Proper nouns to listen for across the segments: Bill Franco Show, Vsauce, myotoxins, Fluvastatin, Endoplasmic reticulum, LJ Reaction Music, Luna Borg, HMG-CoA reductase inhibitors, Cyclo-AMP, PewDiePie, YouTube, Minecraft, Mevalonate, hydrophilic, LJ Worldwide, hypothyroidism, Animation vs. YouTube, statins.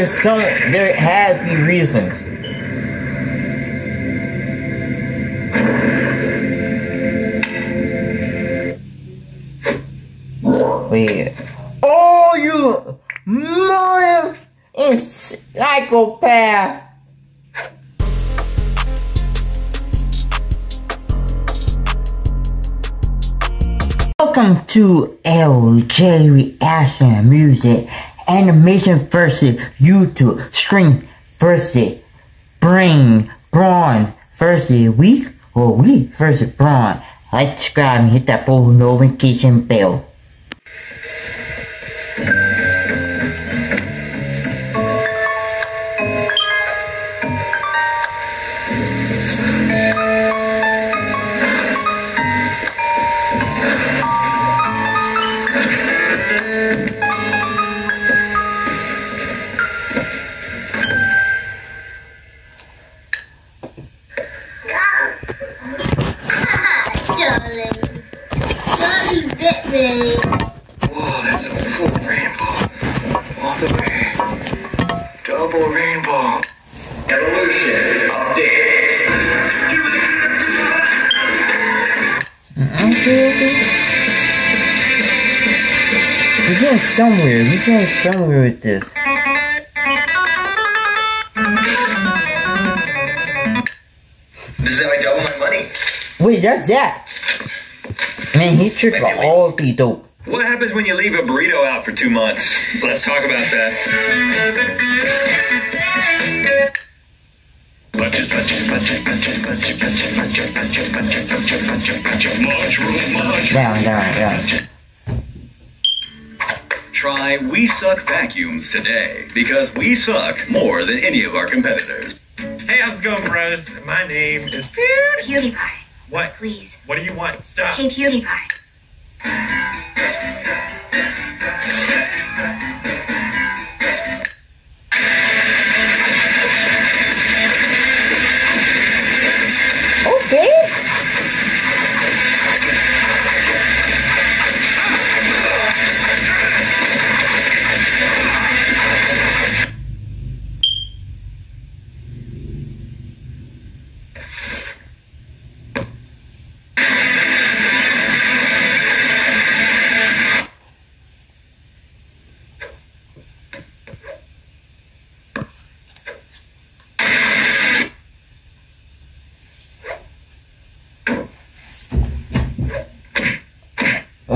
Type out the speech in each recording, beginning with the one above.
Like there had to be reasons. Wait. Oh, you mother and psychopath. Welcome to LJ Reaction Music, Animation vs. YouTube, String vs. Brain, Brawn vs. Weak, or Weak vs. Brawn. Like, subscribe, and hit that post notification bell. Whoa, that's a full rainbow. All the way. Double rainbow. Evolution updates. We're going somewhere. We're going somewhere with this. This is how I double my money. Wait, that's that. Man, he tricked all the dope. What happens when you leave a burrito out for 2 months? Let's talk about that. Down. Try We Suck vacuums today, because we suck more than any of our competitors. Hey, how's it going, bros? My name is PewDiePie. What? Please. What do you want? Stop. Hey, PewDiePie. Okay.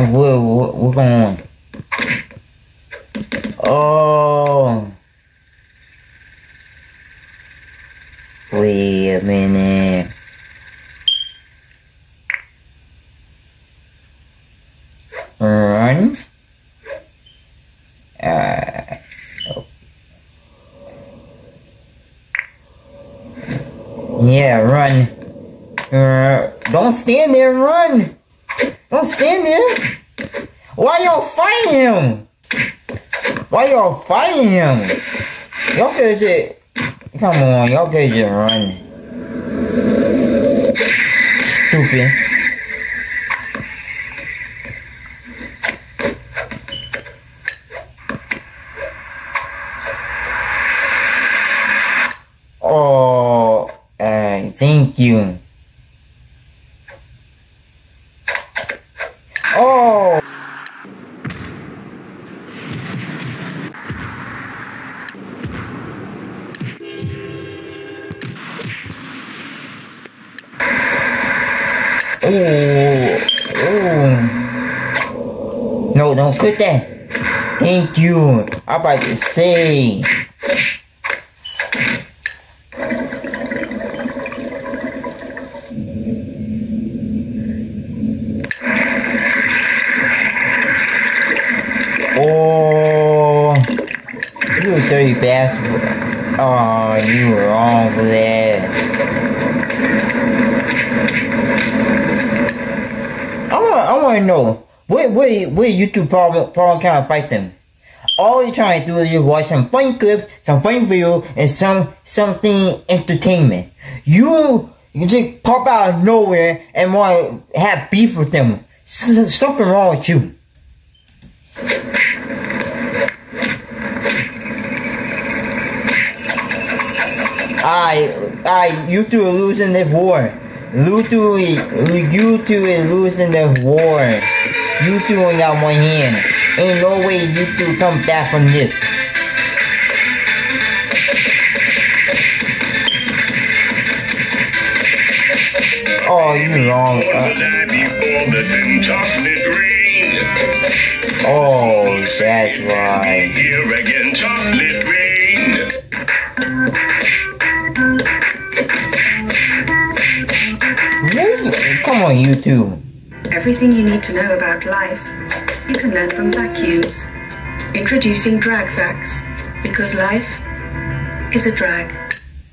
Whoa, what's going on? Oh, wait a minute. Run. Oh. Yeah, run. Don't stand there. Run. Don't stand there. Why y'all fighting him? Y'all could just... Come on, y'all could just run. Stupid. Oh, thank you. Oh. No, don't quit that. Thank you. I'm about to say. Oh, you were dirty bastard. Oh, you were wrong for that. I want to know what YouTube problem trying to fight them. All you're trying to do is just watch some funny clip, some funny video, and something entertainment. You just pop out of nowhere and want to have beef with them. Something wrong with you. You two are losing this war. You two is losing this war. You two only got one hand. Ain't no way you two come back from this. Oh, you wrong. Oh, that's right. Here again, chocolate rain. Come on, YouTube. Everything you need to know about life, you can learn from vacuums. Introducing drag facts, because life is a drag.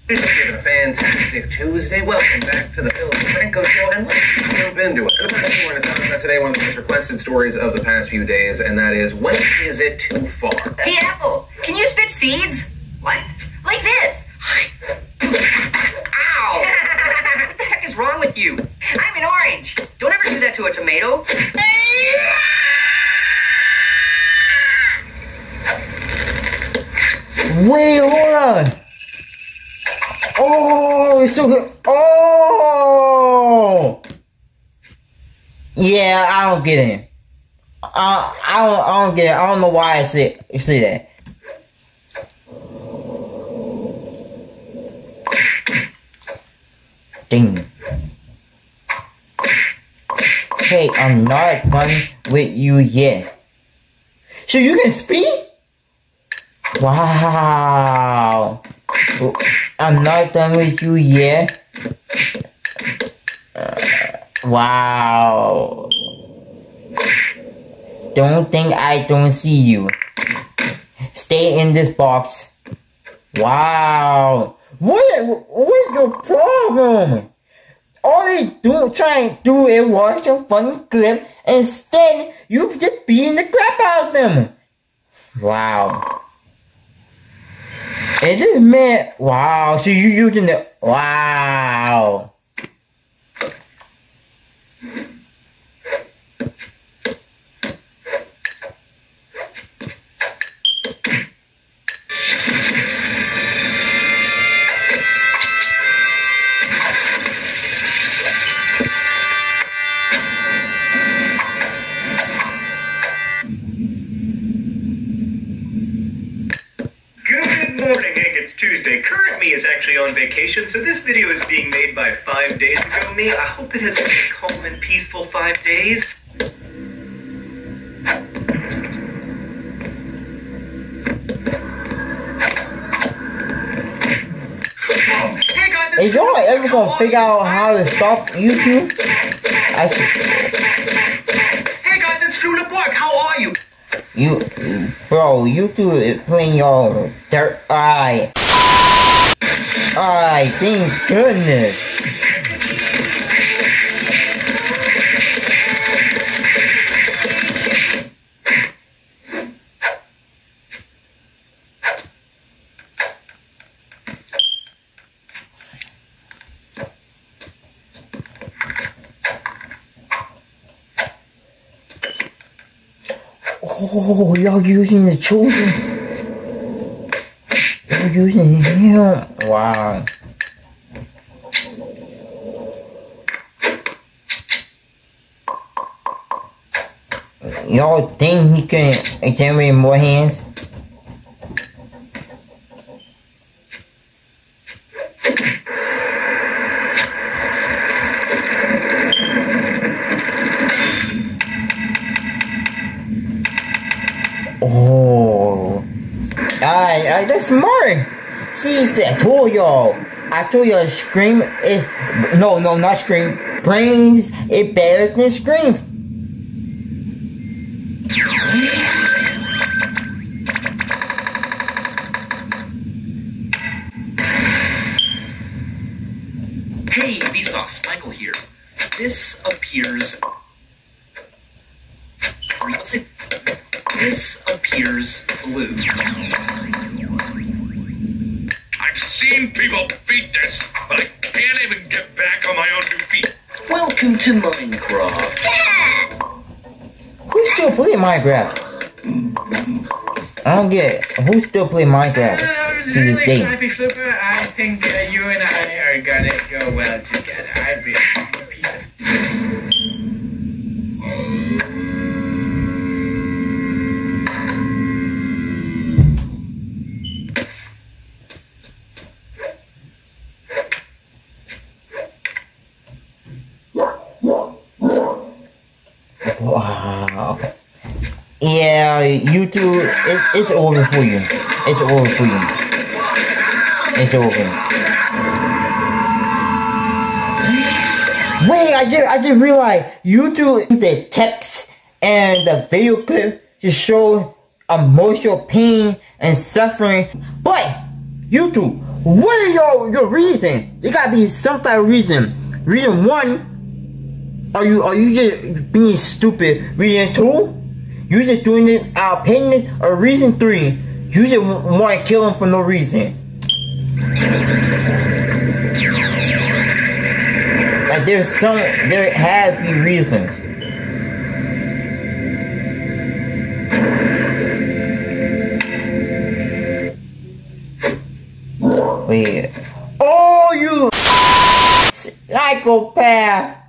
A fantastic Tuesday. Welcome back to the Bill Franco Show, and let's jump into it. And I want to talk about today one of the most requested stories of the past few days, and that is, when is it too far? Hey, Apple, can you spit seeds? What? Like this. Ow! What the heck is wrong with you? I'm an orange. Don't ever do that to a tomato. Wait, hold on. Oh, it's so good. Oh, yeah. I don't get it. I don't get it. I don't know why I say that. Ding. Hey, I'm not done with you yet. So you can speak? Wow. I'm not done with you yet. Wow. Don't think I don't see you. Stay in this box. Wow. What is your problem? All you do, trying to do is watch a funny clip. Instead, you just beating the crap out of them. Wow. It just meant, wow, so you using the, wow. On vacation, so this video is being made by 5 days ago me. I hope it has been a calm and peaceful 5 days. Hey guys, is y'all ever gonna figure out how to stop YouTube? Hey guys, it's Luna Borg. How are you? You, bro, YouTube is playing y'all dirt eye. Alright, thank goodness. Oh, y'all using the children. Using him. Wow. Y'all think he can generate more hands? That's smart. See, I told y'all. Scream is no, not scream. Brains is better than scream. Hey, Vsauce, Michael here. This appears. This appears blue. Seen people beat this, but I can't even get back on my own two feet. Welcome to Minecraft. Yeah! Who's still playing Minecraft? I don't get it. Who's still playing Minecraft? in this game. I think you and I are gonna go well together. I'd be happy. Wow. Yeah, YouTube, it's over for you. It's over for you. It's over. Wait, I just realized YouTube used the text and the video clip to show emotional pain and suffering. But YouTube, what are your reason? There gotta be some type of reason. Reason one. Are you just being stupid? Reason two, you just doing this out of opinion, or reason three, you just want to kill him for no reason. Like there has to be reasons. Wait. Oh, you psychopath.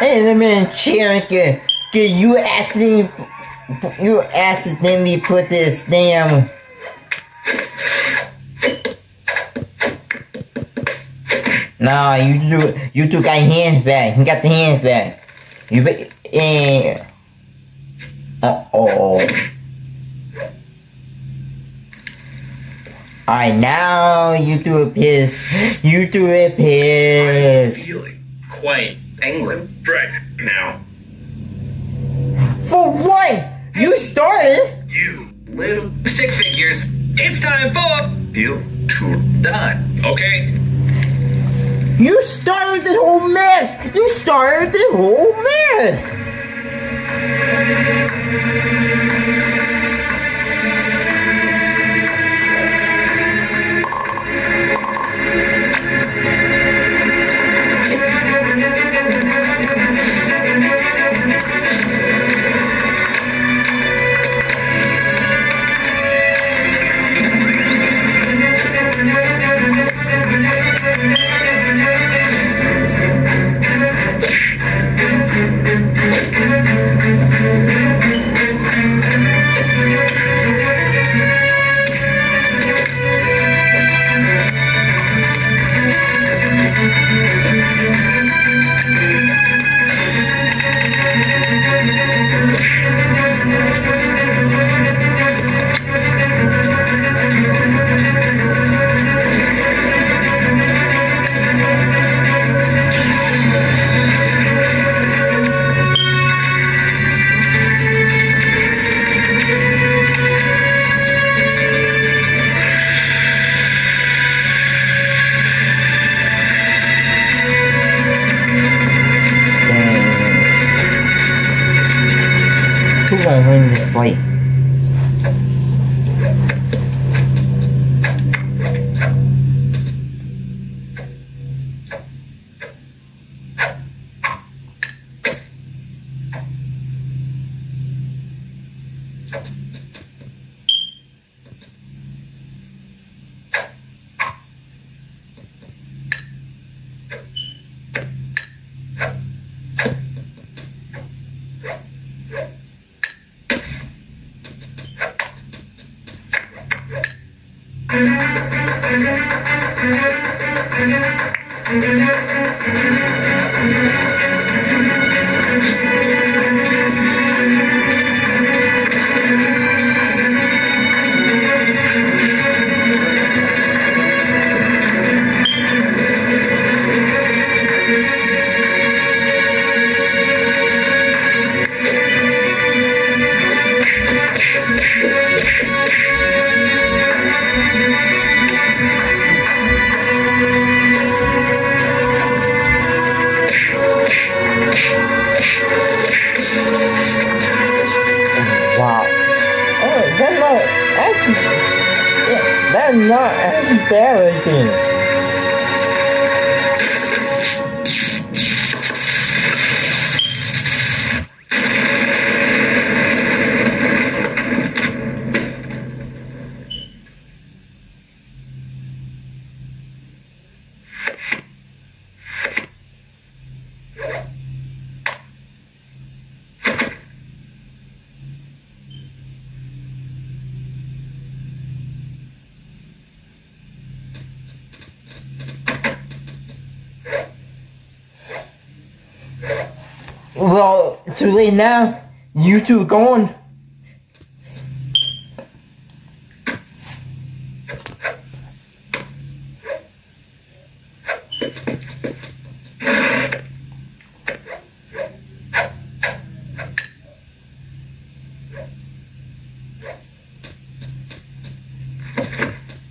Hey, the man cheering, cause you accidentally put this damn. Nah, you two got hands back. You got the hands back. You be uh oh. Alright, now you do it piss. You do it piss. I'm feeling quite angry right now. For what? You started? You little stick figures. It's time for you to die, okay? You started this whole mess. You started this whole mess. That's not as embarrassing. Well, too late now. YouTube gone.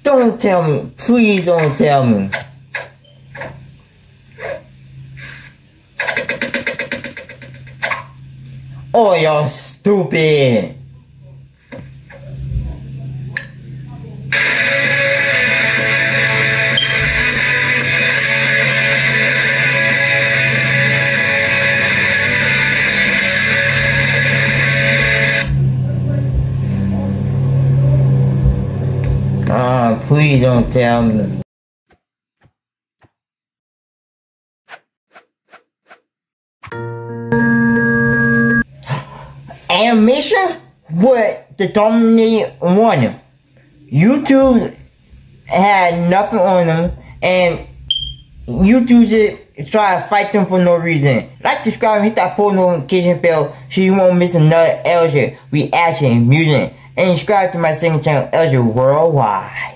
Don't tell me. Please don't tell me. Oh, you're stupid. Please don't tell me. Animation was the dominant one. YouTube had nothing on them, and YouTube just tried to fight them for no reason. Like, subscribe, and hit that post notification bell so you won't miss another LJ Reaction Music. And subscribe to my second channel, LJ Worldwide.